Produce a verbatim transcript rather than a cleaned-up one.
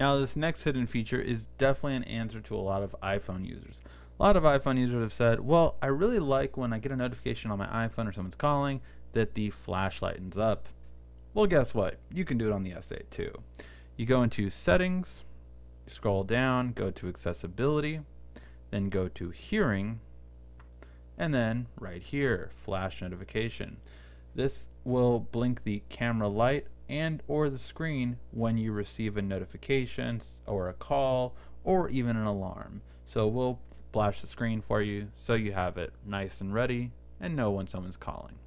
Now this next hidden feature is definitely an answer to a lot of iPhone users. A lot of iPhone users have said, well, I really like when I get a notification on my iPhone or someone's calling that the flash lightens up. Well, guess what? You can do it on the S eight too. You go into Settings, scroll down, go to Accessibility, then go to Hearing, and then right here, Flash Notification. This will blink the camera light and or the screen when you receive a notification or a call or even an alarm. So we'll flash the screen for you so you have it nice and ready and know when someone's calling.